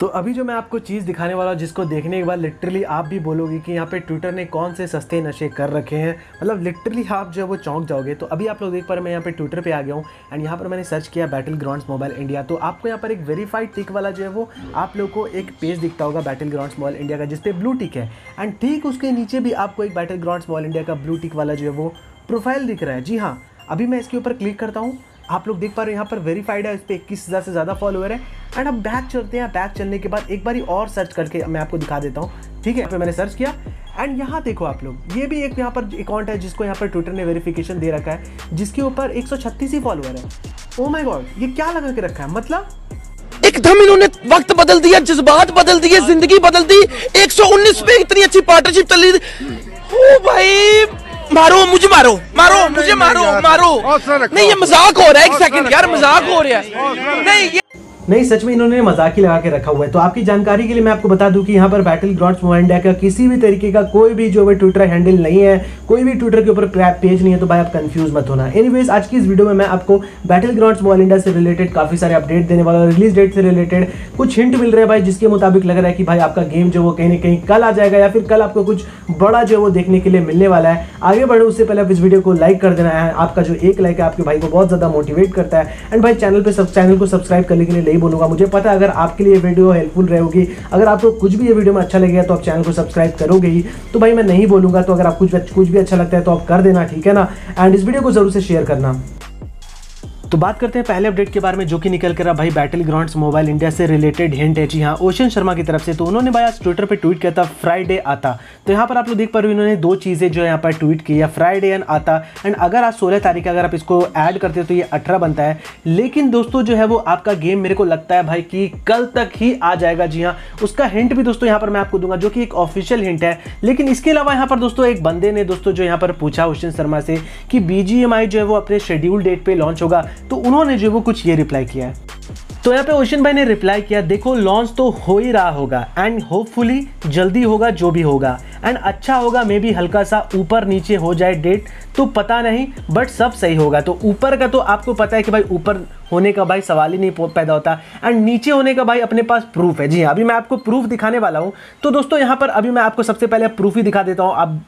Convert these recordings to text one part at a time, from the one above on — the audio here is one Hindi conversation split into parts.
तो अभी जो मैं आपको चीज़ दिखाने वाला हूँ, जिसको देखने के बाद लिटरली आप भी बोलोगे कि यहाँ पे ट्विटर ने कौन से सस्ते नशे कर रखे हैं, मतलब लिटरली आप जो है वो चौंक जाओगे। तो अभी आप लोग देख पा रहे हैं, मैं यहाँ पे ट्विटर पे आ गया हूँ एंड यहाँ पर मैंने सर्च किया बैटलग्राउंड्स मोबाइल इंडिया। तो आपको यहाँ पर एक वेरीफाइड टिक वाला जो है वो आप लोग को एक पेज दिखता होगा बैटलग्राउंड्स मोबाइल इंडिया का, जिसपे ब्लू टिक है एंड ठीक उसके नीचे भी आपको एक बैटलग्राउंड्स मोबाइल इंडिया का ब्लू टिक वाला जो है वो प्रोफाइल दिख रहा है। जी हाँ, अभी मैं इसके ऊपर क्लिक करता हूँ, आप लोग देख पा रहे हो यहाँ पर वेरीफाइड है, इस पर 21,000 से ज़्यादा फॉलोअर है। एंड अब बैक चलते हैं, बैक चलने के बाद एक बारी और सर्च करके मैं आपको दिखा देता हूँ। ठीक है, तो मैंने सर्च किया एंड यहाँ देखो आप लोग, ये भी एक यहाँ पर अकाउंट है जिसको यहाँ पर ट्विटर ने वेरिफिकेशन दे रखा है, जिसके ऊपर 136 ही फॉलोअर है। ओ माय गॉड, ये क्या लगा के रखा है, मतलब एकदम इन्होंने वक्त बदल दिया, जज्बात बदल दिए, जिंदगी बदल दी। 119 पे इतनी अच्छी पार्टनरशिप चल रही। मारो मुझे, मारो मारो मुझे, मारो मारो। नहीं, ये मजाक हो रहा है, एक सेकंड यार, मजाक हो रहा है। नहीं नहीं, सच में इन्होंने मजाक ही लगा के रखा हुआ है। तो आपकी जानकारी के लिए मैं आपको बता दूं कि यहाँ पर बैटलग्राउंड्स मोबाइल इंडिया का किसी भी तरीके का कोई भी जो है ट्विटर हैंडल नहीं है, कोई भी ट्विटर के ऊपर पेज नहीं है, तो भाई आप कंफ्यूज मत होना। एनीवेज, आज की इस वीडियो में मैं आपको बैटलग्राउंड्स मोबाइल इंडिया से रिलेटेड काफी सारे अपडेट देने वाला हूँ, रिलीज डेट से रिलेटेड कुछ हिंट मिल रहे हैं भाई, जिसके मुताबिक लग रहा है कि भाई आपका गेम जो वो कहीं ना कहीं कल आ जाएगा या फिर कल आपको कुछ बड़ा जो वो देखने के लिए मिलने वाला है। आगे बढ़े उससे पहले आप इस वीडियो को लाइक कर देना है, आपका जो एक लाइक है आपके भाई को बहुत ज्यादा मोटिवेट करता है। एंड भाई चैनल को सब्सक्राइब करने के लिए बोलूंगा, मुझे पता है अगर आपके लिए वीडियो हेल्पफुल रहेगी, अगर आपको कुछ भी ये वीडियो में अच्छा लगेगा तो आप चैनल को सब्सक्राइब करोगे ही, तो भाई मैं नहीं बोलूंगा। तो अगर आप कुछ भी अच्छा लगता है तो आप कर देना, ठीक है ना। एंड इस वीडियो को जरूर से शेयर करना। तो बात करते हैं पहले अपडेट के बारे में, जो कि निकल कर भाई बैटलग्राउंड्स मोबाइल इंडिया से रिलेटेड हिंट है। जी हाँ, ओशन शर्मा की तरफ से। तो उन्होंने भाई आज ट्विटर पे ट्वीट किया था फ्राइडे आता। तो यहाँ पर आप लोग देख पा रहे हो, इन्होंने दो चीज़ें जो है यहाँ पर ट्वीट की है, फ्राइडे एंड आता। एंड अगर आज 16 तारीख अगर आप इसको ऐड करते हो तो ये 18 बनता है। लेकिन दोस्तों जो है वो आपका गेम मेरे को लगता है भाई कि कल तक ही आ जाएगा। जी हाँ, उसका हिंट भी दोस्तों यहाँ पर मैं आपको दूंगा, जो कि एक ऑफिशियल हिंट है। लेकिन इसके अलावा यहाँ पर दोस्तों एक बंदे ने दोस्तों जो यहाँ पर पूछा ओशन शर्मा से कि BGMI जो है वो अपने शेड्यूल डेट पर लॉन्च होगा, तो उन्होंने जो वो कुछ ये रिप्लाई किया है। तो यहाँ पे ओशन भाई ने रिप्लाई किया, देखो लॉन्च तो हो ही रहा होगा एंड होपफुली जल्दी होगा जो भी होगा, एंड अच्छा होगा, मे बी हल्का सा ऊपर नीचे हो जाए डेट तो पता नहीं, बट सब सही होगा। तो ऊपर का तो आपको पता है कि भाई ऊपर होने का भाई सवाल ही नहीं पैदा होता, एंड नीचे होने का भाई अपने पास प्रूफ है। जी हाँ, अभी मैं आपको प्रूफ दिखाने वाला हूँ। तो दोस्तों यहाँ पर अभी मैं आपको सबसे पहले प्रूफ ही दिखा देता हूँ। आप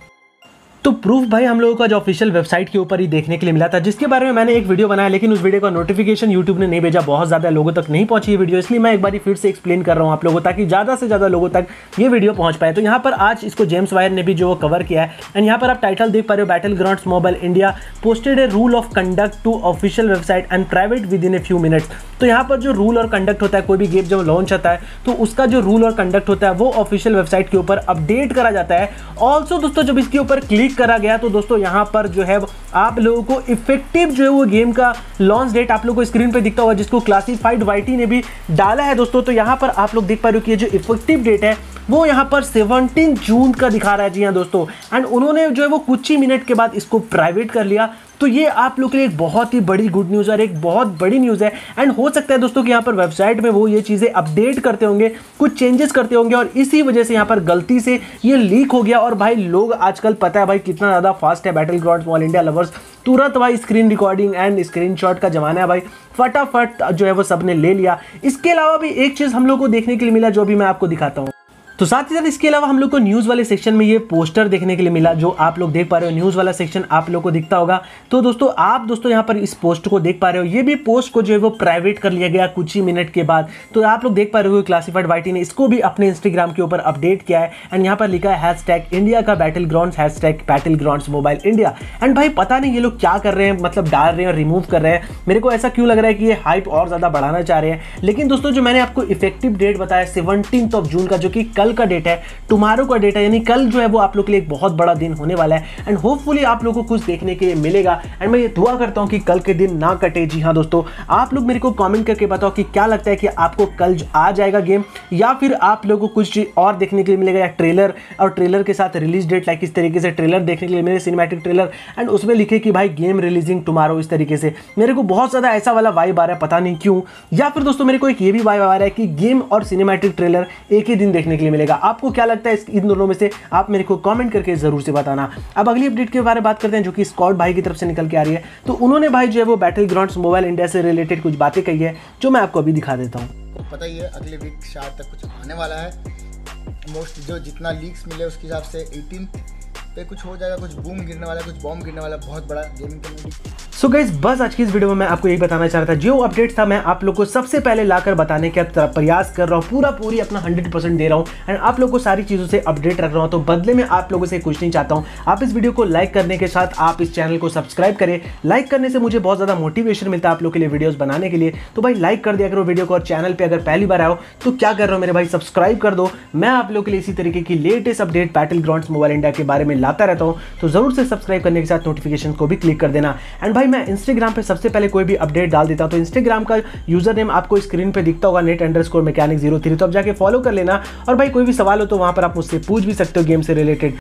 तो प्रूफ भाई हम लोगों का जो ऑफिशियल वेबसाइट के ऊपर ही देखने के लिए मिला था, जिसके बारे में मैंने एक वीडियो बनाया, लेकिन उस वीडियो का नोटिफिकेशन यूट्यूब ने नहीं भेजा, बहुत ज़्यादा लोगों तक नहीं पहुंची ये वीडियो, इसलिए मैं एक बार फिर से एक्सप्लेन कर रहा हूं आप लोगों, ताकि ज़्यादा से ज़्यादा लोगों तक ये वीडियो पहुंच पाए। तो यहाँ पर आज इसको जेम्स वायर ने भी जो कवर किया है एंड यहाँ पर आप टाइटल देख पा रहे हो, Battlegrounds mobile India posted a rule of conduct to official website and private within a few minutes. तो यहाँ पर जो रूल और कंडक्ट होता है, कोई भी गेम जब लॉन्च होता है तो उसका जो रूल और कंडक्ट होता है वो ऑफिशियल वेबसाइट के ऊपर अपडेट करा जाता है। ऑल्सो दोस्तों जब इसके ऊपर क्लिक करा गया तो दोस्तों यहाँ पर जो है आप लोगों को इफेक्टिव जो है वो गेम का लॉन्च डेट आप लोगों को स्क्रीन पे दिखता हुआ, जिसको क्लासिफाइड वाइटी ने भी डाला है दोस्तों। तो यहाँ पर आप लोग देख पा रहे हो कि ये जो इफेक्टिव डेट है वो यहाँ पर 17 जून का दिखा रहा है। जी हाँ दोस्तों, एंड उन्होंने जो है वो कुछ ही मिनट के बाद इसको प्राइवेट कर लिया। तो ये आप लोग के लिए एक बहुत ही बड़ी गुड न्यूज़ और एक बहुत बड़ी न्यूज़ है। एंड हो सकता है दोस्तों कि यहाँ पर वेबसाइट में वो ये चीज़ें अपडेट करते होंगे, कुछ चेंजेस करते होंगे, और इसी वजह से यहाँ पर गलती से ये लीक हो गया। और भाई लोग आजकल पता है भाई कितना ज़्यादा फास्ट है बैटलग्राउंड्स मोबाइल इंडिया लवर्स, तुरंत भाई स्क्रीन रिकॉर्डिंग एंड स्क्रीनशॉट का जमाना है भाई, फटाफट जो है वो सबने ले लिया। इसके अलावा भी एक चीज़ हम लोग को देखने के लिए मिला, जो भी मैं आपको दिखाता हूँ। तो साथ ही साथ इसके अलावा हम लोग को न्यूज़ वाले सेक्शन में ये पोस्टर देखने के लिए मिला, जो आप लोग देख पा रहे हो, न्यूज़ वाला सेक्शन आप लोग को दिखता होगा। तो दोस्तों आप दोस्तों यहाँ पर इस पोस्ट को देख पा रहे हो, ये भी पोस्ट को जो है वो प्राइवेट कर लिया गया कुछ ही मिनट के बाद। तो आप लोग देख पा रहे हो क्लासिफाइड वाइटी ने इसको भी अपने इंस्टाग्राम के ऊपर अपडेट किया है एंड यहाँ पर लिखा है हैशटैग इंडिया का Battlegrounds, hashtag Battlegrounds mobile India. And भाई पता नहीं ये लोग क्या कर रहे हैं, मतलब डाल रहे हैं और रिमूव कर रहे हैं। मेरे को ऐसा क्यों लग रहा है कि ये हाइप और ज़्यादा बढ़ाना चाह रहे हैं। लेकिन दोस्तों जो मैंने आपको इफेक्टिव डेट बताया 17 जून का, जो कि कल का डेट है, टुमारो का डेट है, यानी कल जो है वो आप लोग के लिए एक बहुत बड़ा दिन होने वाला है। एंड होपफुली आप लोगों को कुछ देखने के लिए मिलेगा। एंड मैं ये दुआ करता हूँ कि कल के दिन ना कटे। जी हाँ दोस्तों, आप लोग मेरे को कमेंट करके बताओ कि क्या लगता है कि आपको कल आ जाएगा गेम, या फिर आप लोगों को कुछ और देखने के लिए मिलेगा, या ट्रेलर और ट्रेलर के साथ रिलीज डेट, लाइक इस तरीके से ट्रेलर देखने के लिए मेरे सिनेमैटिक ट्रेलर एंड उसमें लिखे कि भाई गेम रिलीजिंग टुमारो, इस तरीके से। मेरे को बहुत ज़्यादा ऐसा वाला वाइब आ रहा है, पता नहीं क्यों। या फिर दोस्तों मेरे को एक ये भी वाइब आ रहा है कि गेम और सिनेमैटिक ट्रेलर एक ही दिन देखने के लिए मिलेगा। आपको क्या लगता है इन दोनों में से, आप मेरे को कमेंट करके जरूर से बताना। अब अगली अपडेट के बारे में बात करते हैं, जो कि स्कॉट भाई की तरफ से निकल के आ रही है। तो उन्होंने भाई जो है वो बैटलग्राउंड्स मोबाइल इंडिया से रिलेटेड कुछ बातें कही है, जो मैं आपको अभी दिखा देता हूँ। पता ही है अगले वीक शायद तक कुछ आने वाला है। मोस्ट जो जितना लीक्स मिले उसके हिसाब से 18th पे कुछ हो जाएगा, कुछ बूम गिरने वाला, कुछ बॉम्ब गिरने वाला, बहुत बड़ा गेमिंग कम्युनिटी। सो गाइस बस आज की इस वीडियो में मैं आपको यही बताना चाह रहा था, जो अपडेट था मैं आप लोग को सबसे पहले लाकर बताने का प्रयास कर रहा हूँ, पूरी अपना 100% दे रहा हूँ एंड आप लोग को सारी चीज़ों से अपडेट रख रहा हूँ। तो बदले में आप लोगों से कुछ नहीं चाहता हूँ, आप इस वीडियो को लाइक करने के साथ आप इस चैनल को सब्सक्राइब करें। लाइक करने से मुझे बहुत ज़्यादा मोटिवेशन मिलता है आप लोग के लिए वीडियोज़ बनाने के लिए, तो भाई लाइक कर दिया करो वीडियो को। और चैनल पर अगर पहली बार आओ तो क्या कर रहा हूँ मेरे भाई, सब्सक्राइब कर दो। मैं आप लोग के लिए इसी तरीके की latest update battlegrounds mobile India के बारे में लाता रहता हूँ, तो ज़रूर से सब्सक्राइब करने के साथ नोटिफिकेशन को भी क्लिक कर देना। एंड भाई मैं इंस्टाग्राम पे सबसे पहले कोई भी अपडेट डाल देता हूँ, तो इंस्टाग्राम का यूजर नेम आपको स्क्रीन पे दिखता होगा net_mechanics03, तो आप जाके फॉलो कर लेना। और भाई कोई भी सवाल हो तो वहाँ पर आप मुझसे पूछ भी सकते हो गेम से रिलेटेड।